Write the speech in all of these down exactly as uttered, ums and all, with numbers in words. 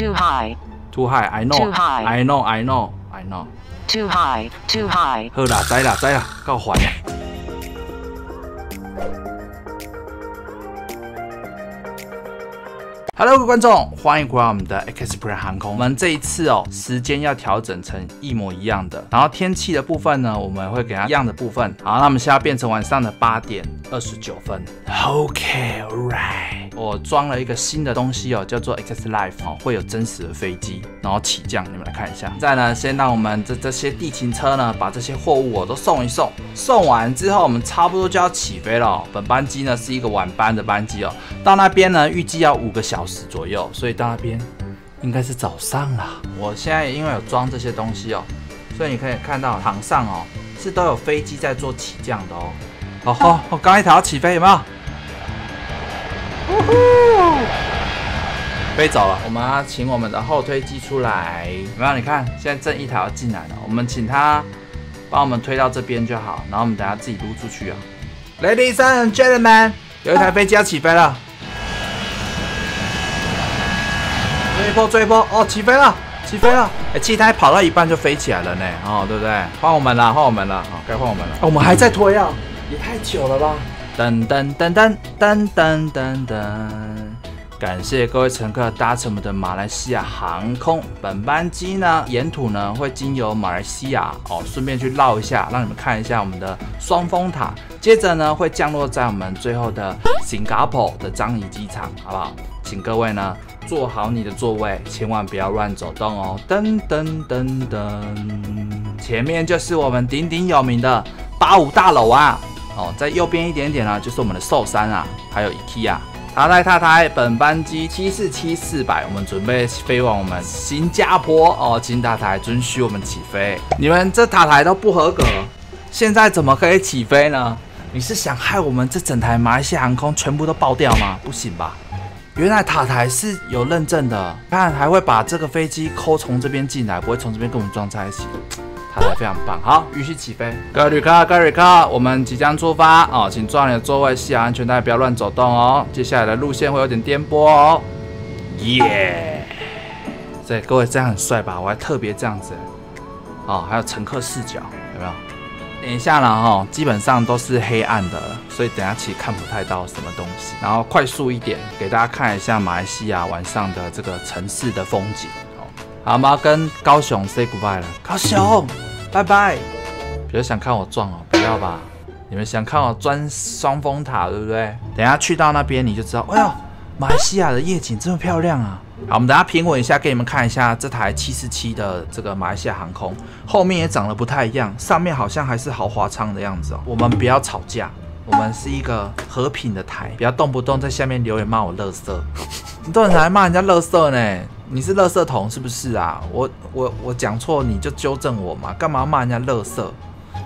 Too high. Too high. I know. Too high. I know. I know. I know. Too high. Too high. 好啦，知啦，知啦，夠煩啊！Hello， 各位观众，欢迎回来我们的 X Life 航空。我们这一次哦，时间要调整成一模一样的。然后天气的部分呢，我们会给它一样的部分。好，那我们现在变成晚上的八点二十九分。OK， alright。我装了一个新的东西哦，叫做 X Life 哦，会有真实的飞机，然后起降，你们来看一下。现在呢，先让我们这这些地勤车呢，把这些货物哦都送一送。送完之后，我们差不多就要起飞了、哦。本班机呢是一个晚班的班机哦，到那边呢预计要五个小时。 十左右，所以到那边应该是早上啦。我现在因为有装这些东西哦，所以你可以看到航上哦是都有飞机在做起降的哦。哦吼，我刚一台要起飞有没有？飞走了，我们要请我们的后推机出来。有没有？你看现在正一台要进来了，我们请他帮我们推到这边就好，然后我们等下自己撸出去啊。Ladies and gentlemen， 有一台飞机要起飞了。 追波追波哦，起飞了，起飞了！哎、欸，气胎跑到一半就飞起来了呢，哦，对不对？换我们了，换我们了，好、哦，该换我们了、哦。我们还在推啊，也太久了吧！噔噔噔噔噔噔噔噔！感谢各位乘客搭乘我们的马来西亚航空。本班机呢，沿途呢会经由马来西亚哦，顺便去绕一下，让你们看一下我们的双峰塔。接着呢，会降落在我们最后的新加坡的樟宜机场，好不好？ 请各位呢坐好你的座位，千万不要乱走动哦！噔噔噔噔，前面就是我们鼎鼎有名的八五大楼啊！哦，在右边一点点呢、啊，就是我们的寿山啊，还有 IKEA。塔台塔台，本班机七四七四百，我们准备飞往我们新加坡哦，请塔台准许我们起飞。你们这塔台都不合格，现在怎么可以起飞呢？你是想害我们这整台马来西亚航空全部都爆掉吗？不行吧！ 原来塔台是有认证的，看还会把这个飞机抠从这边进来，不会从这边跟我们撞在一起。塔台非常棒，好，允许起飞。各位旅客，各位旅客，我们即将出发哦，请抓你的座位，系好安全带，不要乱走动哦。接下来的路线会有点颠簸哦。耶、yeah ！对，各位这样很帅吧？我还特别这样子哦，还有乘客视角，有没有？等一下了哈，基本上都是黑暗的了。 所以等下其实看不太到什么东西，然后快速一点给大家看一下马来西亚晚上的这个城市的风景。好，我们要跟高雄 say goodbye 了，高雄，拜拜。比如想看我撞哦，不要吧？你们想看我钻双峰塔，对不对？等下去到那边你就知道，哎呦，马来西亚的夜景这么漂亮啊！好，我们等下平稳一下，给你们看一下这台七四七的这个马来西亚航空，后面也长得不太一样，上面好像还是豪华舱的样子哦。我们不要吵架。 我们是一个和平的台，不要动不动在下面留言骂我垃圾，你都很难骂人家垃圾呢？你是垃圾桶是不是啊？我我我讲错你就纠正我嘛，干嘛骂人家垃圾？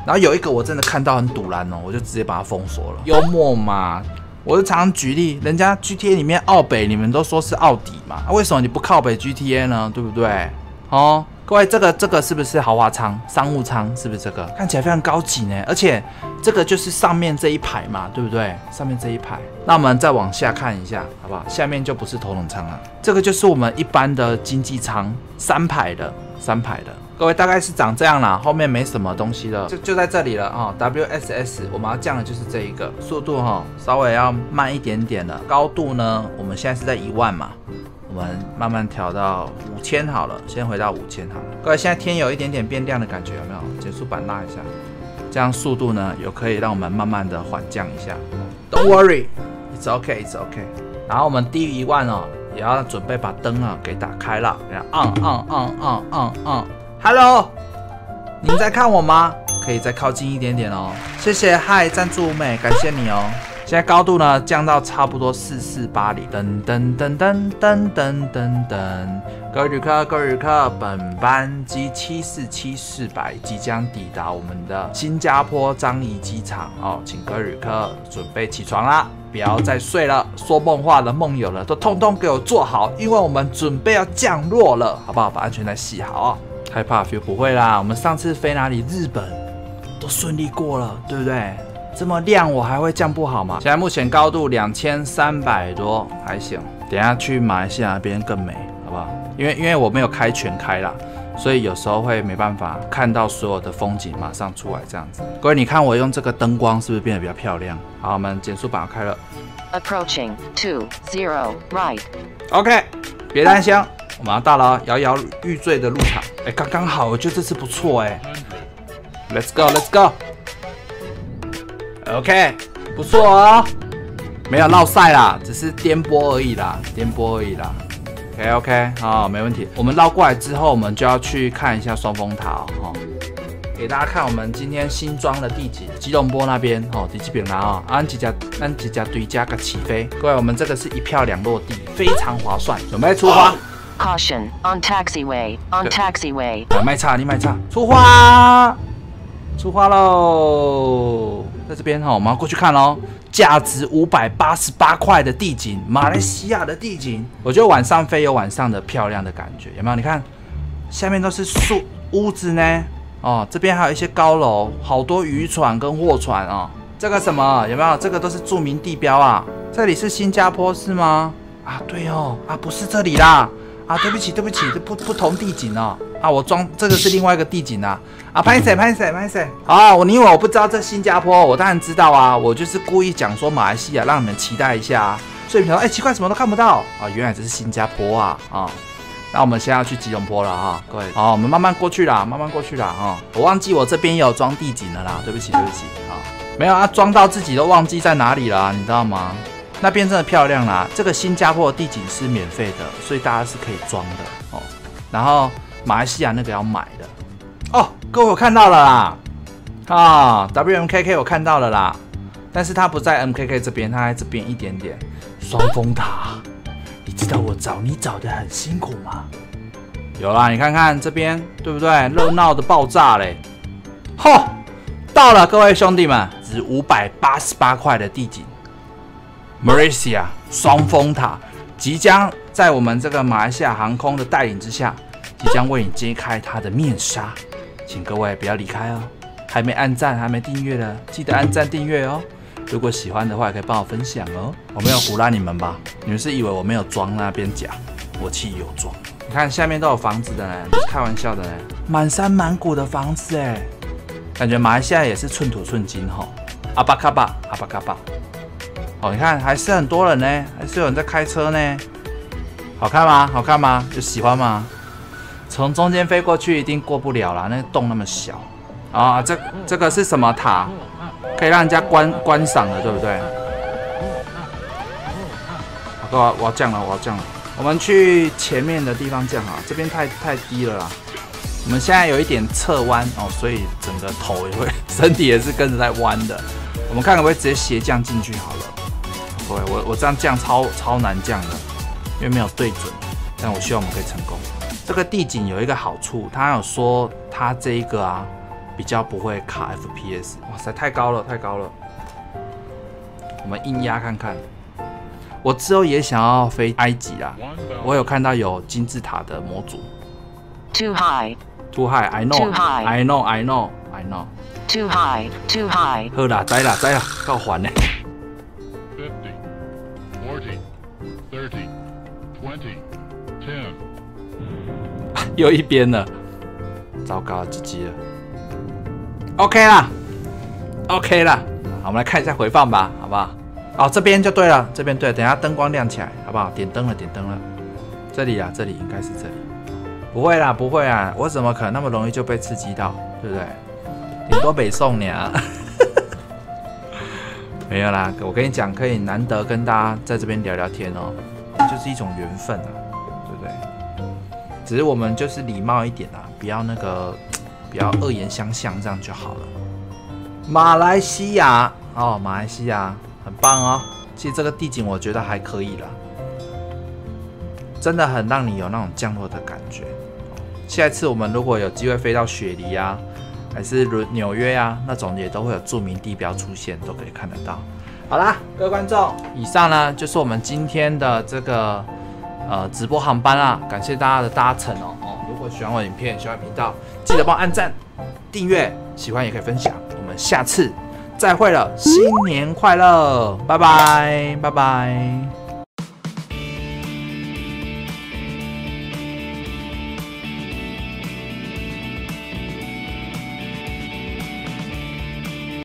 然后有一个我真的看到很堵然哦，我就直接把它封锁了。幽默嘛，我就常常举例，人家 G T A 里面奥北你们都说是奥迪嘛，啊、为什么你不靠北 G T A 呢？对不对？哦。 各位，这个这个是不是豪华舱、商务舱？是不是这个？看起来非常高级呢，而且这个就是上面这一排嘛，对不对？上面这一排，那我们再往下看一下，好不好？下面就不是头等舱了，这个就是我们一般的经济舱，三排的，三排的。各位大概是长这样啦，后面没什么东西了，就就在这里了啊、哦。W S S 我们要降的就是这一个速度哈、哦，稍微要慢一点点了。高度呢，我们现在是在一万嘛。 我们慢慢调到五千好了，先回到五千好了。各位，现在天有一点点变亮的感觉，有没有？减速板拉一下，这样速度呢，有可以让我们慢慢的缓降一下。Don't worry, it's okay, it's okay。然后我们低于一万哦，也要准备把灯啊给打开了。嗯嗯嗯嗯嗯嗯 ，Hello， 你们在看我吗？可以再靠近一点点哦。谢谢，嗨，赞助妹，感谢你哦。 现在高度呢降到差不多四四八零，噔噔噔噔噔噔噔噔。各位旅客，各位旅客，本班机七四七四百即将抵达我们的新加坡樟宜机场哦，请各位旅客准备起床啦，不要再睡了，说梦话的梦友了都通通给我坐好，因为我们准备要降落了，好不好？把安全带系好啊、哦！害怕 feel 不会啦，我们上次飞哪里？日本都顺利过了，对不对？ 这么亮，我还会降不好吗？现在目前高度两千三百多，还行。等一下去马来西亚那边更美，好不好？因为因为我没有开全开啦，所以有时候会没办法看到所有的风景马上出来这样子。各位，你看我用这个灯光是不是变得比较漂亮？好，我们减速把开了。Approaching two zero right。OK， 别担心，我们要到了摇摇欲坠的路场。哎、欸，刚刚好，我觉得这次不错哎、欸。Let's go，Let's go。OK， 不错哦。 没有落赛啦，只是颠簸而已啦，颠簸而已啦。OK OK， 好、哦，没问题。我们绕过来之后，我们就要去看一下双峰塔哦。哦给大家看我们今天新装的地景，吉隆坡那边哦，第几饼啦哦，安吉加安吉加堆加个起飞。各位，我们这个是一票两落地，非常划算。准备出发。Caution on taxiway on taxiway。啊，卖差你卖差，出发，出发喽！在这边哈、哦，我们要过去看喽。 价值五百八十八块的地景，马来西亚的地景，我觉得晚上飞有晚上的漂亮的感觉，有没有？你看，下面都是树屋子呢，哦，这边还有一些高楼，好多渔船跟货船哦。这个什么有没有？这个都是著名地标啊。这里是新加坡是吗？啊，对哦，啊不是这里啦，啊对不起对不起，这不不同地景哦。 啊，我装这个是另外一个地景啊！啊，拍谁拍谁拍谁！啊，我你以为我不知道这新加坡，我当然知道啊！我就是故意讲说马来西亚，让你们期待一下、啊。所以你们说，哎、欸，奇怪，什么都看不到啊！原来这是新加坡啊！啊，那我们现在要去吉隆坡了啊，各位！哦、啊，我们慢慢过去啦，慢慢过去啦啊！我忘记我这边也有装地景了啦，对不起对不起啊！没有啊，装到自己都忘记在哪里了、啊，你知道吗？那边真的漂亮啦！这个新加坡的地景是免费的，所以大家是可以装的哦、啊。然后。 马来西亚那个要买的哦，各位我看到了啦，啊 ，W M K K 我看到了啦，但是它不在 M K K 这边，它在这边一点点。双峰塔，你知道我找你找的很辛苦吗？有啦，你看看这边对不对？热闹的爆炸嘞！吼，到了，各位兄弟们，值五百八十八块的地景，马来西亚双峰塔即将在我们这个马来西亚航空的带领之下。 即将为你揭开它的面纱，请各位不要离开哦！还没按赞、还没订阅的，记得按赞订阅哦！如果喜欢的话，也可以帮我分享哦！我没有唬烂你们吧？你们是以为我没有装那边假？我其实有装。你看下面都有房子的呢，不是开玩笑的呢，满山满谷的房子哎，感觉马来西亚也是寸土寸金吼、哦！阿巴卡巴，阿巴卡巴，哦，你看还是很多人呢，还是有人在开车呢，好看吗？好看吗？有喜欢吗？ 从中间飞过去一定过不了啦，那个洞那么小啊！这这个是什么塔？可以让人家观观赏的，对不对？好，各位，我要降了，我要降了。我们去前面的地方降啊，这边太太低了啦。我们现在有一点侧弯哦，所以整个头也会，身体也是跟着在弯的。我们看可不可以直接斜降进去好了？各位，我我这样降超超难降的，因为没有对准，但我希望我们可以成功。 这个地景有一个好处，他有说他这一个啊比较不会卡 F P S。哇塞，太高了，太高了！我们硬压看看。我之后也想要飞埃及啦，我有看到有金字塔的模组。Too high, too high, I know, I know, I know, I know. Too high, too high. 好啦，知啦，知啦，夠煩嘞。fifty, forty, thirty, twenty, ten. 又一边了，糟糕，鸡鸡了。OK 啦 ，OK 啦，好，我们来看一下回放吧，好不好？哦，这边就对了，这边对了，等一下灯光亮起来，好不好？点灯了，点灯了，这里啊，这里应该是这里，不会啦，不会啊，我怎么可能那么容易就被刺激到，对不对？顶多北宋娘，没有啦，我跟你讲，可以难得跟大家在这边聊聊天哦，就是一种缘分啊，对不对？ 只是我们就是礼貌一点啊，不要那个，不要恶言相向，这样就好了。马来西亚哦，马来西亚很棒哦。其实这个地景我觉得还可以啦，真的很让你有那种降落的感觉。下一次我们如果有机会飞到雪梨啊，还是纽约啊那种，也都会有著名地标出现，都可以看得到。好啦，各位观众，以上呢就是我们今天的这个。 呃，直播航班啦，感谢大家的搭乘哦哦！如果喜欢我的影片，喜欢频道，记得帮我按赞、订阅，喜欢也可以分享。我们下次再会了，新年快乐，拜拜拜拜。